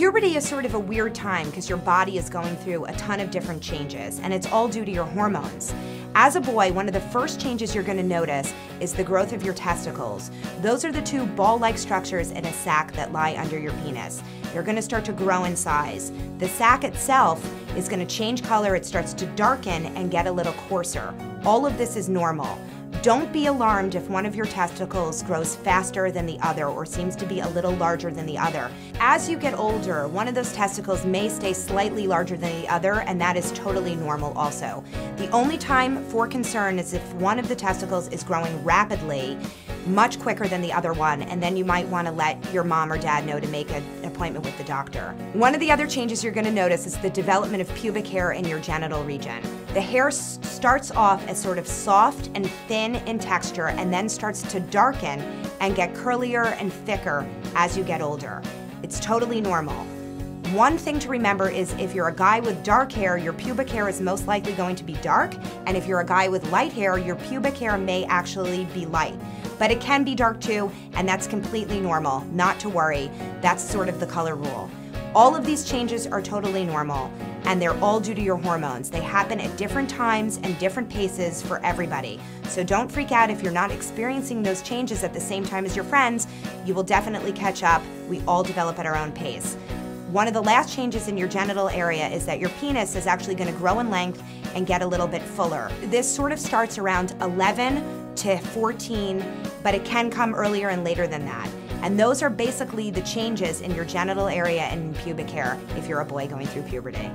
Puberty is sort of a weird time because your body is going through a ton of different changes, and it's all due to your hormones. As a boy, one of the first changes you're going to notice is the growth of your testicles. Those are the two ball-like structures in a sac that lie under your penis. They're going to start to grow in size. The sac itself is going to change color. It starts to darken and get a little coarser. All of this is normal. Don't be alarmed if one of your testicles grows faster than the other or seems to be a little larger than the other. As you get older, one of those testicles may stay slightly larger than the other, and that is totally normal also. The only time for concern is if one of the testicles is growing rapidly, much quicker than the other one, and then you might want to let your mom or dad know to make an appointment with the doctor. One of the other changes you're going to notice is the development of pubic hair in your genital region. The hair starts off as sort of soft and thin in texture and then starts to darken and get curlier and thicker as you get older. It's totally normal. One thing to remember is if you're a guy with dark hair, your pubic hair is most likely going to be dark, and if you're a guy with light hair, your pubic hair may actually be light. But it can be dark too, and that's completely normal, not to worry. That's sort of the color rule. All of these changes are totally normal, and they're all due to your hormones. They happen at different times and different paces for everybody. So don't freak out if you're not experiencing those changes at the same time as your friends. You will definitely catch up. We all develop at our own pace. One of the last changes in your genital area is that your penis is actually going to grow in length and get a little bit fuller. This sort of starts around 11 to 14, but it can come earlier and later than that. And those are basically the changes in your genital area and pubic hair if you're a boy going through puberty.